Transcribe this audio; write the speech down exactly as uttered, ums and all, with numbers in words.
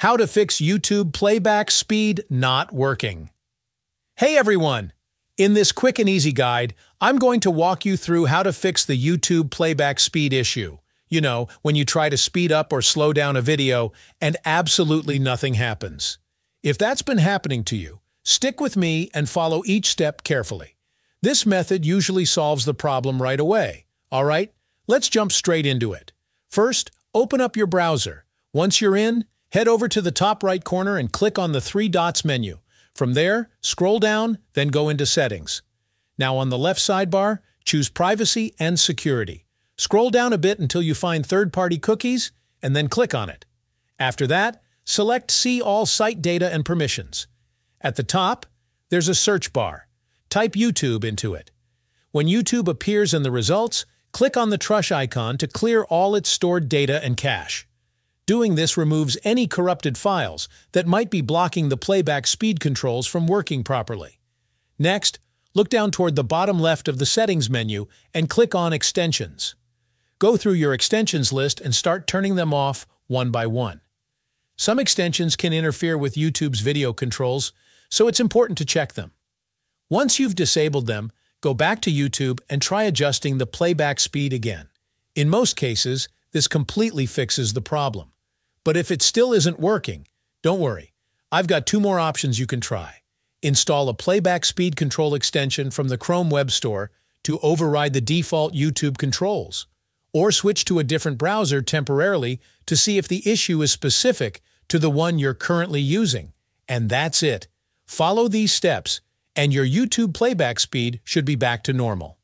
How to fix YouTube playback speed not working. Hey everyone! In this quick and easy guide, I'm going to walk you through how to fix the YouTube playback speed issue. You know, when you try to speed up or slow down a video and absolutely nothing happens. If that's been happening to you, stick with me and follow each step carefully. This method usually solves the problem right away. Alright, let's jump straight into it. First, open up your browser. Once you're in, head over to the top right corner and click on the three dots menu. From there, scroll down, then go into Settings. Now on the left sidebar, choose Privacy and Security. Scroll down a bit until you find third-party cookies, and then click on it. After that, select See All Site Data and Permissions. At the top, there's a search bar. Type YouTube into it. When YouTube appears in the results, click on the trash icon to clear all its stored data and cache. Doing this removes any corrupted files that might be blocking the playback speed controls from working properly. Next, look down toward the bottom left of the Settings menu and click on Extensions. Go through your extensions list and start turning them off one by one. Some extensions can interfere with YouTube's video controls, so it's important to check them. Once you've disabled them, go back to YouTube and try adjusting the playback speed again. In most cases, this completely fixes the problem. But if it still isn't working, don't worry. I've got two more options you can try. Install a playback speed control extension from the Chrome Web Store to override the default YouTube controls, or switch to a different browser temporarily to see if the issue is specific to the one you're currently using. And that's it. Follow these steps, and your YouTube playback speed should be back to normal.